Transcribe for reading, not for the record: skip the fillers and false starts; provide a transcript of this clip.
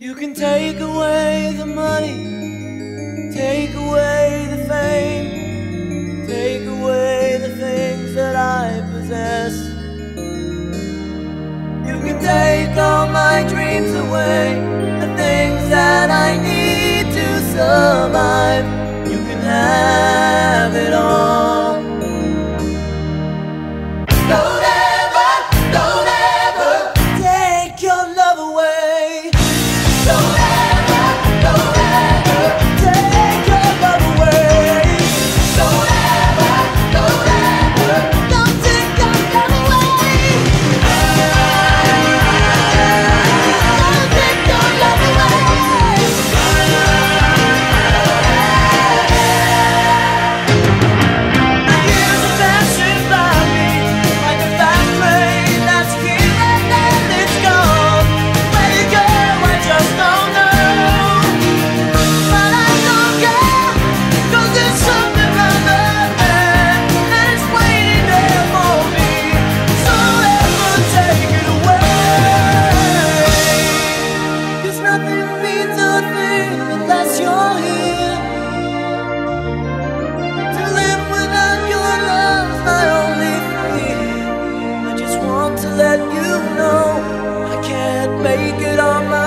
You can take away the money, take away the fame, take away the things that I possess. You can take all my dreams away, the things that I need to survive. You can have it all. Don't ever take your love away. Don't ever take your love away. Don't ever, don't take your love away. Don't take your love away. Years are passing by me like a fast train that's here and then it's gone. Where you go, I just don't know. But I don't care, 'cause there's something on the end that's waiting there for me. So never take it away, 'cause nothing means a thing unless you're here. To live without your love's my only fear. I just want to let you know I can't make it on my own.